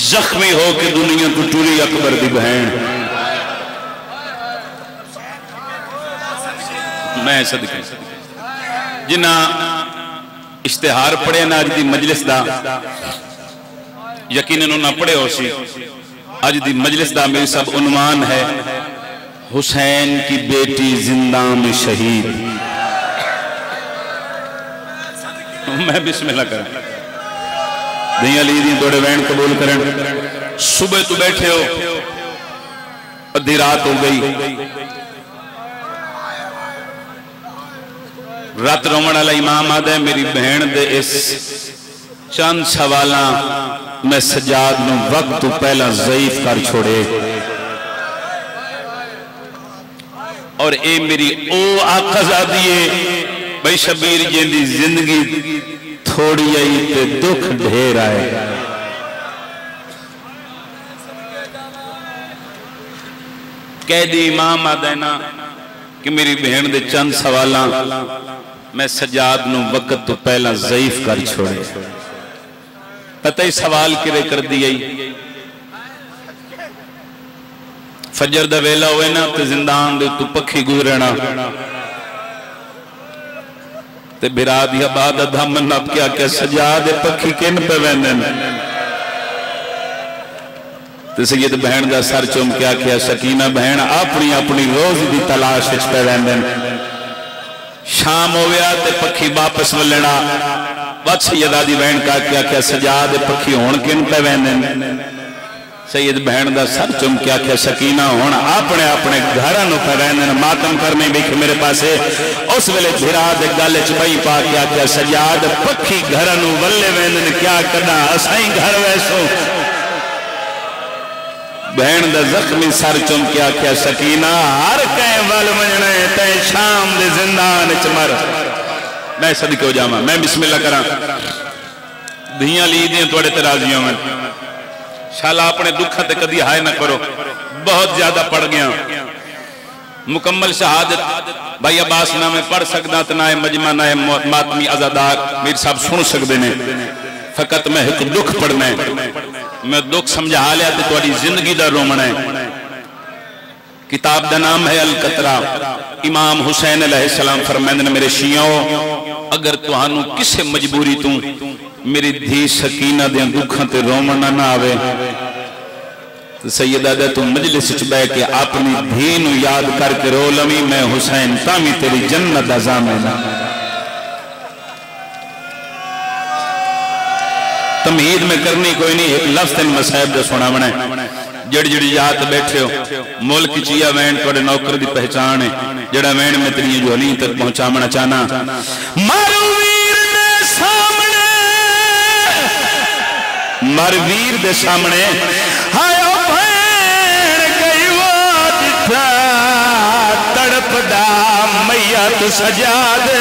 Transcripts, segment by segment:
जख्मी हो के दुनिया तो टुरी अकबर दी बहन। मैं सदके जिन्ना इश्तिहार पढ़े ना अज की मजलिस का, यकीनन उन्हें पढ़े हो सी। अज की मजलिस का मेरी सब उन्वान है हुसैन की बेटी जिंदा में शहीद। मैं बिस्मिल्लाह करा वैन कबूल करें। सुबह तो बैठे हो, अधी रात हो गई, रात रोवन वाला इमाम आदा है मेरी बहन दे इस चंद सवाल मैं सजाद नूं वक्त तो पहला ज़ईफ कर छोड़े। और ये मेरी ओ आकाज़ादी है भाई शबीर जी की जिंदगी थोड़ी आई ते दुख ढेर आए। कैदी इमाम आ देना कि मेरी बहन दे चंद सवाल मैं सजाद नूं वक्त तो पहला ज़ईफ कर छोड़े। पता ही सवाल किरे कर दी गई। फजर दा वेला होए ना ते जिंदान दे तू पखी गुजरना ते बिरादिया बाद धमन आप क्या क्या सजा दे पखी किन पे वैंदन ते सैयद बहन दा सर चुम क्या क्या सकीना बहन अपनी अपनी रोज दी तलाश विच पे वैंदन। शाम हो गया ते पखी वापस वलना बस सैयदा दी बहन का क्या क्या सजा दे पखी होण किन पे वैंदन। सैयद बहन दा सर चुम क्या क्या सकीना होण अपने अपने घर पे वैंदन मातम करने बिख मेरे पासे। उस वेले बिराद गल च बई पा क्या क्या सजाद पखी घर वल्ले वेंदन क्या कदा असाई घर वैसो। बहन दा जख्मी सर चुम क्या क्या सकीना हर कंहिं वल वञणा तै शाम दे जिंदान च मर। मैं सदके हो जावां। मैं बिस्मिल्लाह करा। धीआं लीदियां तुहाडे ते राज़ियां होण। शाला अपने दुखां ते कदी हाय ना करो। बहुत ज्यादा पड़ गया मुकम्मल शहादत भाई अब्बास ना मैं पढ़ सकदा ते ना मजमा ना मातमी आजादार मेरे साहब सुन सकते हैं। फकत मैं एक दुख पढ़ना है। मैं दुख समझा लिया तो थोड़ी जिंदगी का रोमना है। किताब का नाम है अल कतरा। इमाम हुसैन अलैहिस्सलाम फरमाते ने मेरे शियाओ अगर तुहानू किसी मजबूरी तू मेरी धी सकीना दे दुखां ते रोमना ना आवे सैयदा दे तू मजलिस च बैठ के अपनी धी नू याद करके रो लवी। मैं हुसैन तामी तेरी जन्नत दा ज़ामिन। तमहीद में करनी कोई नहीं। एक लफ्ज़ तेन मसाहिब दा सुनावना है। जड़ी जड़ी याद बैठे हो मुल्क चिया वैन थोड़े नौकर दी पहचान है। जड़ा वैन में तेरी जोली तक पहुंचावना चाहना। मर वीर दे सामने तड़पदा मैया तू सजा दे।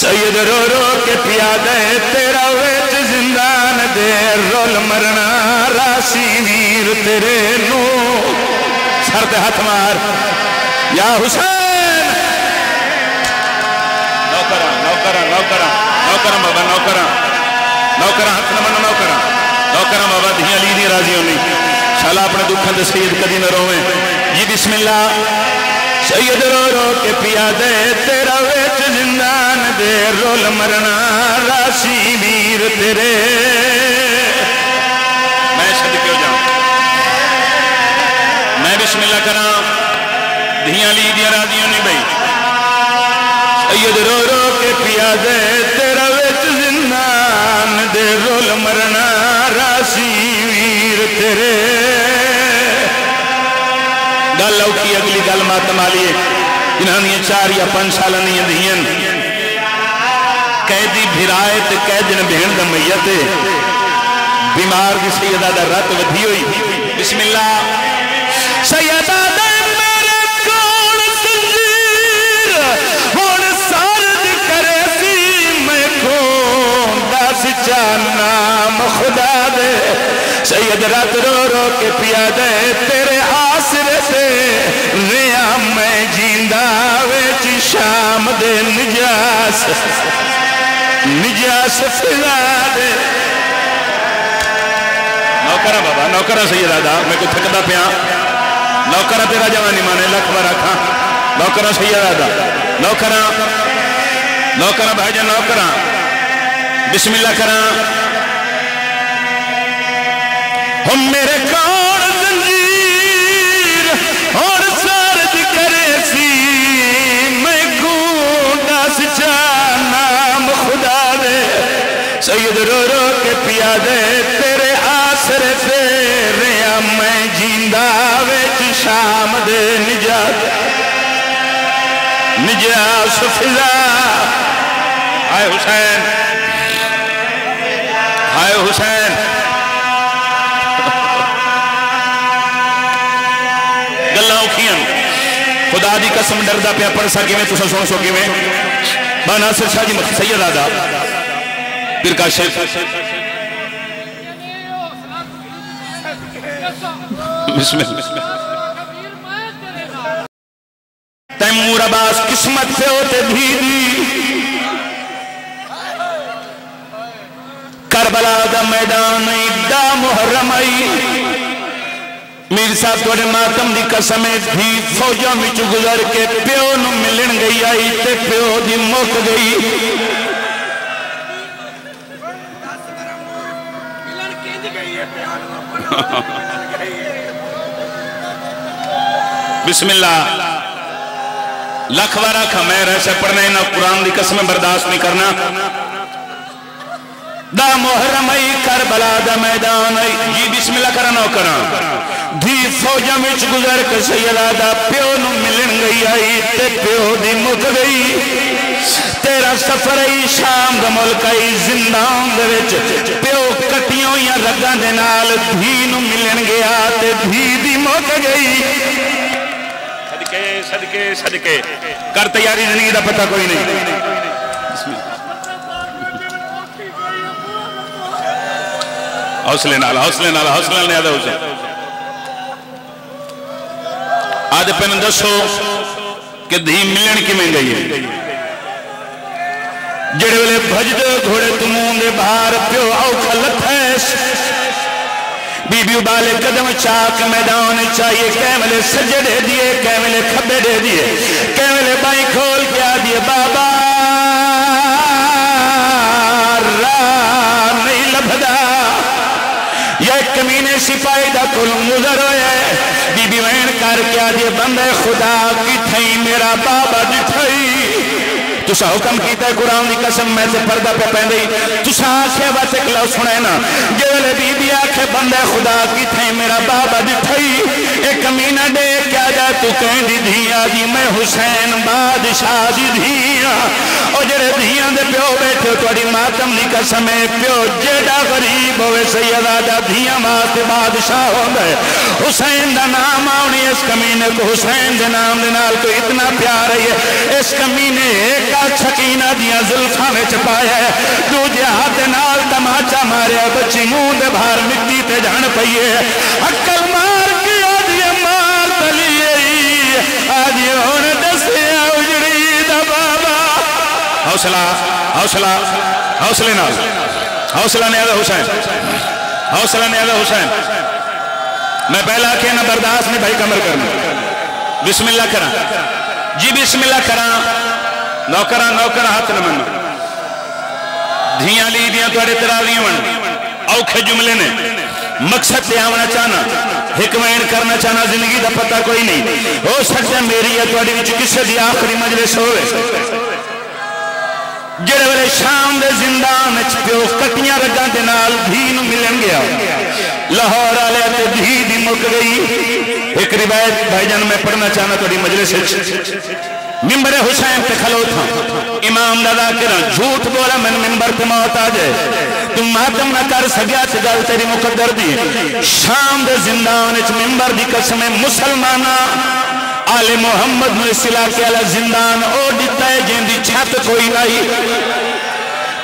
सैयद रो रो के पिया दे तेरा वेच जिंदान दे। रोल मरना रासी वीर तेरे नो सर ते हाथ मार या हुसैन। नौकरा नौकरा नौकरा नौकरा बाबा नौकरा नौकरा हाथ न मन नौकरा नौकरा बाबा धिया ली नहीं राजी होनी। शाला अपने दुखों से सैयद कदी न रोवे। जी बिस्मिल्लाह। सैयद रो रो के पिया दे तेरा वेच जिंदान दे। रोल मरना रासी वीर तेरे। मैं सदके हो जाऊं। मैं बिस्मिल्लाह करा। धियां ली दिया रादियां नहीं भाई। सैयद रो रो के पिया दे तेरा वेच जिंदान दे। रोल मरना रासी वीर तेरे। गल औखी अगली गल मातम वाली है। इन्होंने 4 या 5 साल दियां कैदी फिराए ते कैदन भेण दा मैयत बीमार की सैयदा दा रत वधी हुई। बिस्मिल्लाह। सैयदा दे मेरे कोल ज़ंजीर हुण सर्द करे सी मैं खोंदा सच्चा नाम खुदा दे। सैयद रात रो रो के पिया दे तेरे आसरे से रिया मैं जींदा विच शाम दे। निजास निजास फिरा दे नौकरा सही दादा मैं कोई थकदा पिया नौकरा तेरा जवानी माने लख बार आखा नौकरा सही दादा नौकरा नौकरा भाईजा नौकरा बिस्मिल्लाह करा हम मेरे कौन जंजीर और सर्द करे सी मैं गूंगा सिचाना खुदा दे सैयद रो रो के पिया दे तेरे आसरे तेरे मैं जींदा विच शाम दे निजात निजात फिजा हाय हुसैन हाय हुसैन खुदा दी कसम डरदा पिया परसा किवें तुसा सुन सो किवें बाना सर शाह जी सैयद आदा पीर काशिफ तैमूर अब्बास किस्मत से होते धीरी करबला दा मैदान दा मुहर्रम आई मीर साहब थोड़े मातम की कसम थी फौजों विच गुजर के प्यो नूं मिलन गई आई ते प्यो दी मुक गई बिस्मिल्लाह लख वारा खमैर ऐसे पढ़ना इना कुरान की कसम बर्दाश्त नहीं करना दा मोहरम आई करबला दा मैदान आई जी बिस्मिल्लाह करा ना करा धी फौजा विच गुजर के सैयदा दा प्यो नूं मिलन गई आई ते प्यो दी मुक गई तेरा सफर आई शाम दा मुल्क आई जिंदां दे विच प्यो कटियां या रगां दे नाल धी नूं मिलन गया ते धी दी मुक गई सदके सदके सदके कर तैयारी जिंदगी दा पता कोई नहीं हौसले नाल हौसले नाल हौसला नहीं आदा हुसैन आज पे दसो कि धी मिलन कि गई है जेड़े वे भजदे घोड़े तमून दे बाहर प्यो औखा लथैस बीबी उबाले कदम चाक मैदान चाहिए कैमले सज्जे दे दिए कैमले खब्बे दे दिए कैमले बाई खोल क्या दिए बाबा नहीं लभदा ये कमीने सिपाही दा कोल गुजर होया बीबी वैन कर क्या दिए बंदे खुदा की थई मेरा बाबा जी थई तुसा हुक्म कीता कुरान दी कसम मैं से पर्दा पे पैंदी तुसा आखे बस एक लौ सुने ना जेले बीबी आखे बंदे खुदा की थई मेरा बाबा जी थई एक कमीना दे क्या जा तू कहंदी धीया जी मैं हुसैन बादशाह दी धीया ओ जेड़े धीया दे प्यो बैठे तुहाडी मातम दी कसम है प्यो जेड़ा गरीब होवे सैयदा दा धीया वास्ते बादशाह होंदा है हुसैन दा नाम आउणी इस कमीने को हुसैन दे नाम दे नाल कोई इतना प्यार है इस कमीने छकीना दिया जुल्फां विच पाया दूजे हाथ नाल तमाचा मारिया बच्ची मुंह दे बाहर मिट्टी ते जान पई है अक्कल मार के आदिया मार तलिए आदिया हुण दसिया उजड़ी दा बाबा हौसला हौसला हौसले नाल हौसला ने आदा हुसैन हौसला ने आदा हुसैन मैं पहला आखे ना बर्दाश्त नहीं भाई कमर करना बिस्मिल्लाह करा जी बिस्मिल्लाह करा नौकरा नौकरा हाथ न मन धिया ली दिया थोड़े तरावी मन औखे जुमले ने मकसद से आवना चाहना हिकमैन करना चाहना जिंदगी का पता कोई नहीं हो सकता मेरी या थोड़ी विच किसे दी आखिरी मजलिस होवे जेड़े वेले शाम दे जिंदान च प्यो कटियां रगां दे नाल धी नूं मिलन गया लाहौर वाले ते धी दी मुक गई एक रिवायत भाईजान मैं पढ़ना चाहना थोड़ी मजलिस च मिंबर हुसैन पे खलो था इमाम दादा करा झूठ बोला मैं मिंबर पे मौत आ जाए तू मातम ना कर सकिया ते गल तेरी मुकद्दर दी शाम दे जिंदान च मिंबर दी कसम मुसलमाना आले मोहम्मद ने इस इलाके वाला जिंदान ओ दिता है जिंदी छत कोई नहीं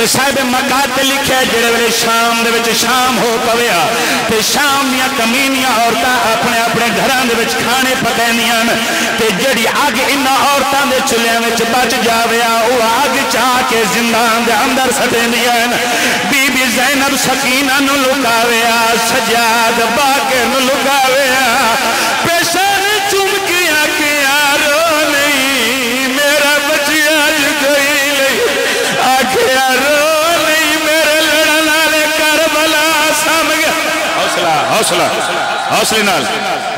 तो साहब मकात लिखे जिहड़े वेले शाम दे विच शाम हो पवेया ते शाम दीयां कमीनियां औरतां अपने अपने घरां दे विच खाने पकांदियां ने ते जिहड़ी अग इन्हां औरतां दे चुल्हियां विच बच जावे ओह अग चा के जिंदान दे अंदर सटदियां ने। बीबी ज़ैनब सकीना नूं लुकावे सजाद बाके नूं लुकावे पेशान चुमकियां के यारो नहीं मेरा बचिया कोई नहीं आखिया रो नहीं मेरे लड़न वाले करबला सम गया। हौसला हौसला हौसले नाल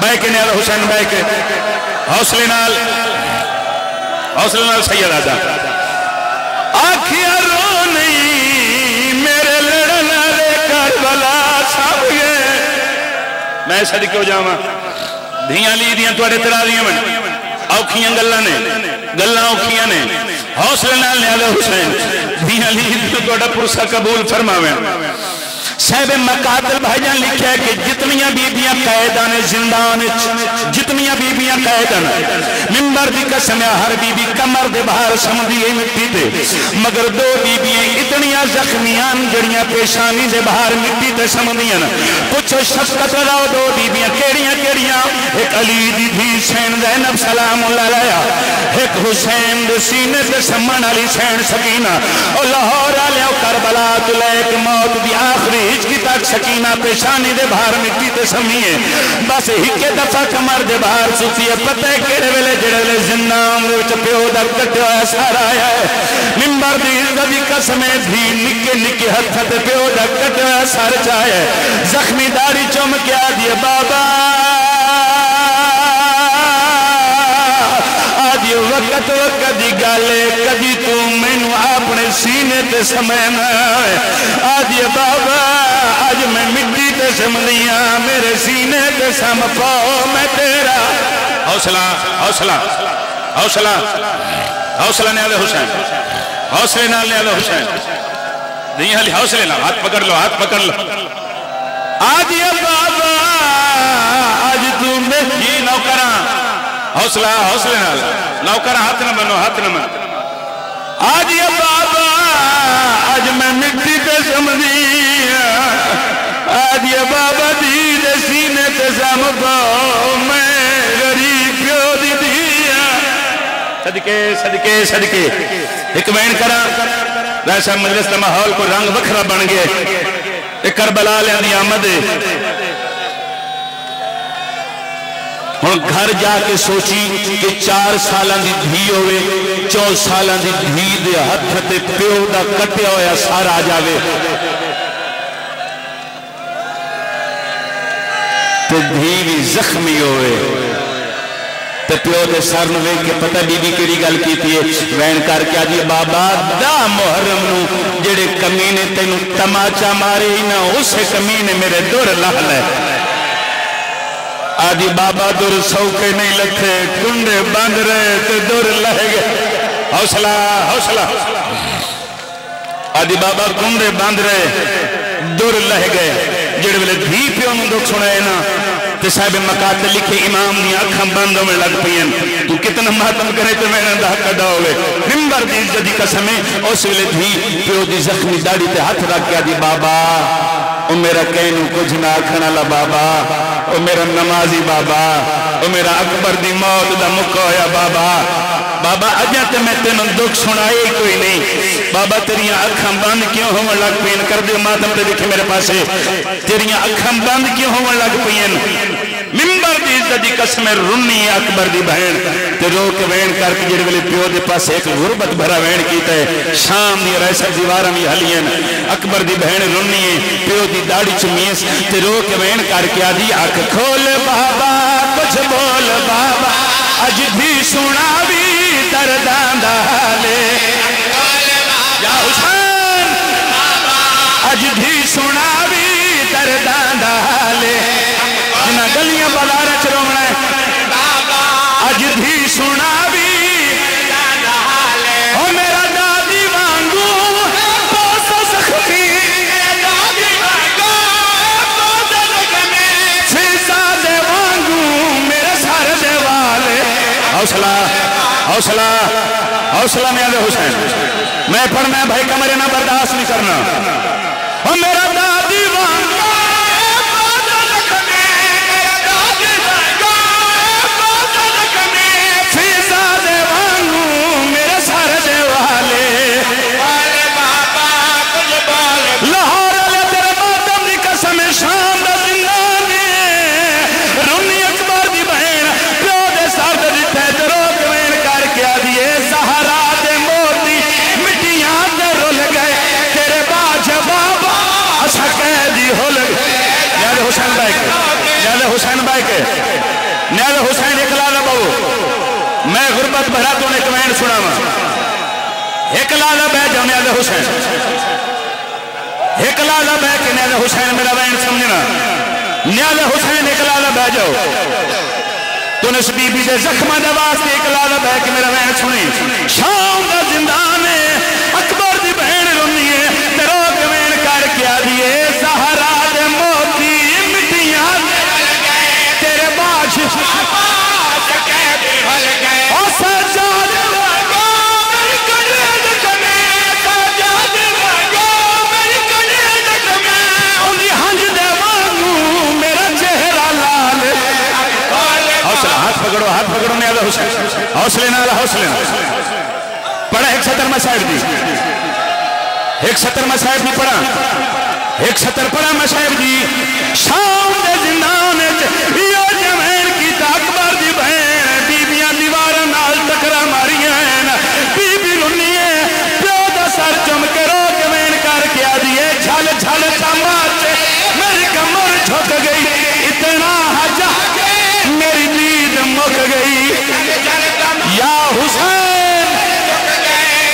बह के नाल हुसैन बह के हौसले नाल सैयद आजा आखिया रो नहीं मेरे लड़न वाले करबला सम गए। मैं सद क्यों जावा धियां ली दियां तुहाडे तरादियां वन औखियां गल्लां ने गल्लां औखियां ने हौसले नाल लियावे हुसैन धियां ली तुहाडा पुरसा कबूल फरमावे। साहिब मकातल भाईजान लिखा है कि जितनियां बीबियां कैदां ने जिंदान जितनियां बीबियां कैदां मिंबर दी कसम हर बीबी कमर दे बाहर समदी है मिट्टी ते मगर दो बीबियां इतनियां जख्मियां जड़ियां पेशानी दे बाहर मिट्टी ते समदियां न। पुछो शफकत दा दो बीबियां केड़ियां केड़ियां एक अली दी धी सैन ज़ैनब सलामुल्लाह अलैहा एक हुसैन दे सीने ते समण वाली सैन सकीना ओ लाहौर वाले करबला तो लेक मौत दी आखरी हिचकी तक सकीना पेशानी दे बाहर मिट्टी ते समीए बस हिके दफा कमर दे बाहर सुती है पता है केड़े वेले जेड़े वेले जिन्ना उमर विच प्यो दा कट्टिया सारा आया मिंबर दी इज्जत दी कसम भी निके निके हथ ते प्यो दा कट्टिया सर चाया जख्मी दाढ़ी चुम के आ दिए बाबा आदि वक्त वक्त दी गल कदी तू मैनू अपने सीने ते समैना आदि बाबा अज मैं मिट्टी ते समदिया मेरे सीने ते सम पाओ मैं तेरा। हौसला हौसला हौसला हौसला ने हुसैन हौसले नाल ले हुसैन नहीं हाली हौसले नाल हाथ पकड़ लो हाथ पकड़ लो आज ये बाबा आज तू मेरी नौकरा हौसला हौसले नाल नौकरा हाथ न बनो हाथ न बनो आज ये बाबा आज मैं मिट्टी पे समझी आज ये बाबा दी दे सीने ते सम पाओ मैं सदके सदके सदके एक बैन करा वैसा मजलिस का माहौल को रंग वखरा बन गया एक करबला दी आमद हुण घर जाके सोची कि 4 साल की धी होवे 4 साल की धी दे हथ ते प्यो दा कटिया होया सारा आ जावे ते धी भी जख्मी होवे प्यो के सर में वेख के पता बीबी केड़ी गल कीती है वैन करके आ जी बाबा 10 मुहर्रम नूं जेड़े कमीने तैनूं तमाचा मारे ना उस कमीने मेरे दुर लाह ले आदि बाबा दुर सौके नहीं लथे टुंडे बंद रहे ते दुर लह गए। हौसला हौसला आदि बाबा टुंडे बंद रहे दुर लह गए जेड़े वेले धी प्यो नूं दुख सुनाए ना ते साहिब मकातल लिखे इमाम दी अखां बंद होने लग पईयां तू कितना मातम करे ते मेरा दा कड़ा होवे मिंबर दी इज्जत दी कसम उस वेले धी प्यो दी जख्मी दाढ़ी ते हथ रख के आदी बाबा ओ मेरा कहनू कुछ ना आखण वाला बाबा ओ मेरा नमाजी बाबा ओ मेरा अकबर दी मौत दा मुका होया बाबा बाबा अजा ते मैं तेनू दुख सुनाए कोई नहीं बाबा तेरिया अखां बंद क्यों होवन लग पईयां कर दे मातम ते लिखे मेरे पासे तेरिया अखां बंद क्यों होवन लग पईयां मिंबर दी इज्जत दी कसम रुन्नी अकबर दी बहन ते रो के वैन करके जिहड़े वेले प्यो दे पासे एक गुरबत भरा वैन कीता है शाम दी रैसर दीवारां वी हलियां अकबर दी बहन रुन्नी प्यो दी दाढ़ी चमीस ते रो के वैन करके आदी अख खोल बाबा कुछ बोल बाबा अज भी सुना भी दर्दां दा हाले या हुसैन अज भी सुना भी दर्दां दा हाले जिन्हां गलियां बाजारां च रोवणा अज भी सुना भी ओ मेरा दादी वांगू मेरे सर दे वाले। हौसला हौसला हौसला में आवे हुसैन मैं पढ़ना भाई कमरे ना बर्दाश्त नहीं करना। और मेरा दादी हुसैन इकलाला बहु मैं गुरबत भरा तो कमेंट सुनावा इकलाला बह जाने हुसैन इकलाला बह के न्याल हुसैन मेरा बहन समझना न्याल हुसैन इकलाला बह जाओ तुन इस बीबी के जख्मा के वास्ते इकलाला बह के मेरा बहन सुनी शाम का जिंदा ने अकबर की बहन रोनी है तेरो कमेंट करके आ दी है सहारा दे मोती मिट्टियां तेरे बादशाह हौसले नाल हौसले पढ़ा एक सतर मैं साहिब जी एक सतर मैं साहिब जी पढ़ा एक सतर पढ़ा मैं साहिब जी शाम के जिंदान अकबर की बहन बीबिया दीवार नाल टकरा मारिया बीबी रुनी है प्यो का सर चुम के रो कमेन करके आ दी है छल छल चामा मेरी कमर छुक गई इतना हजा मेरी नींद मुक गई या हुसैन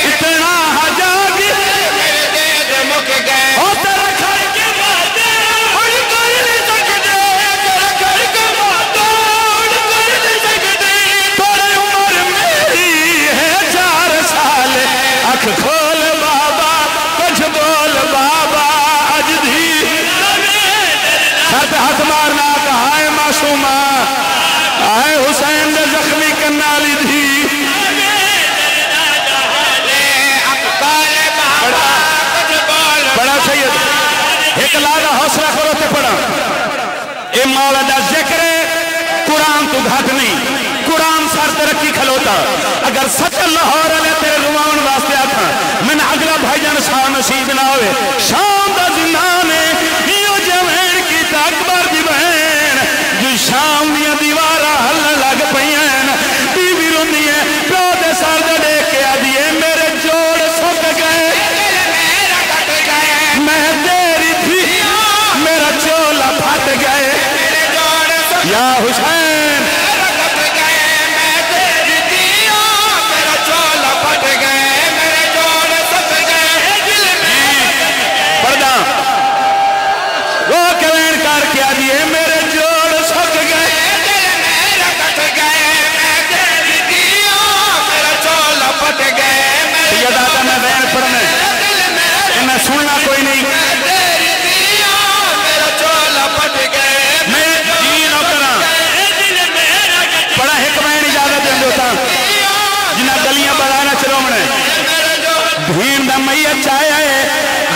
इतना हजार मुक गए थोड़ी उम्र मेरी है 4 साल अख खोल बाबा कुछ बोल बाबा अज दी सर पे हाथ मारना कहा है मासूमा आए हुसैन ने जख्मी करना ली थी लादा हौसला करो तो पढ़ा ए मौला दा जिक्र कुरान तो घट नहीं कुरान सर तरक्की खलोता अगर सच लाहौर वाले तेरे रुवाण वास्ते आखा मैंने अगला भाईजान शाह नसीब ना होवे शाम दा जिंदा ने यो जवेण की अकबर दी बहन जो शाम दी दीवार हल्ला लग पई है बीवी रोंदी है प्यो दे सर दे देख के आ दिए मेरे जोड़ सुक गए मेरा कट गए मैं गए या हुसैन पर्दा वो कलैन कार क्या दिए मेरे जोड़ सक गए दादा मैं बहन पढ़ने मैं सुनना कोई नहीं चाया है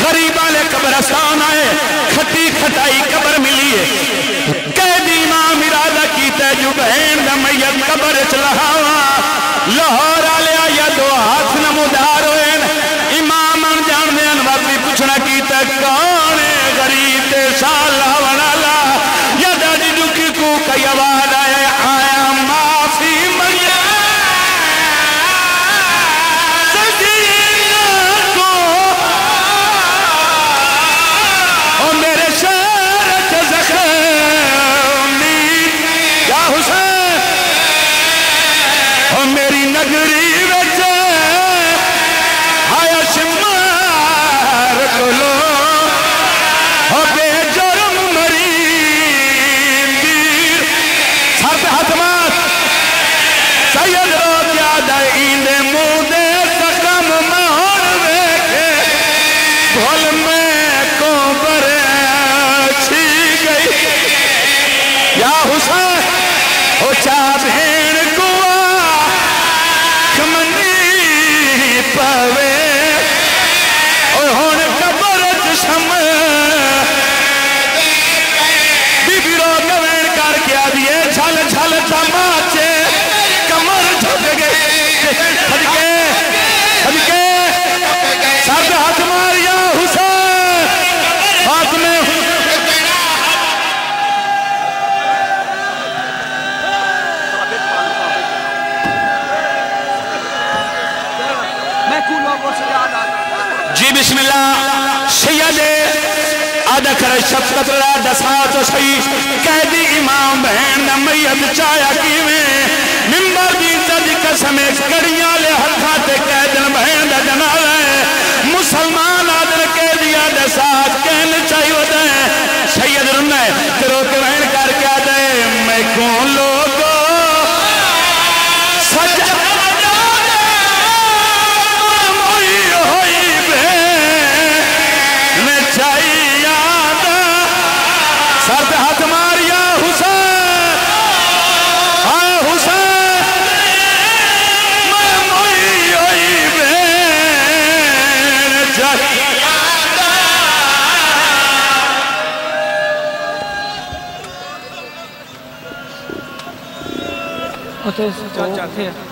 गरीबा ले कब्रस्तान आए खटी खटाई कबर मिली है कैदी नाम इरादा कीता जो बहन दा मैयत कब्र च लहावा लाहौर आलिया या दो हाथ नमुदार होए इमाम अन जानदे अन वापी पूछना कीता कौन है गरीब ते साला वनाला या दादी दुखी को कई आवाज आया माफी मंगिया अदा कर शफकत ला दसा तो सही कैदी इमाम बहन दा मैयत चाया कीवें मिंबर दी इज्जत कसम कड़ियां ले हथा ते कैदन बहन दा जनाजा है मुसलमान आदर कैदिया दे साथ कहन चाहिए होता है सैयद रुंदा है ते रोके बहन करके आता है मैं कौन लोगो सजा थे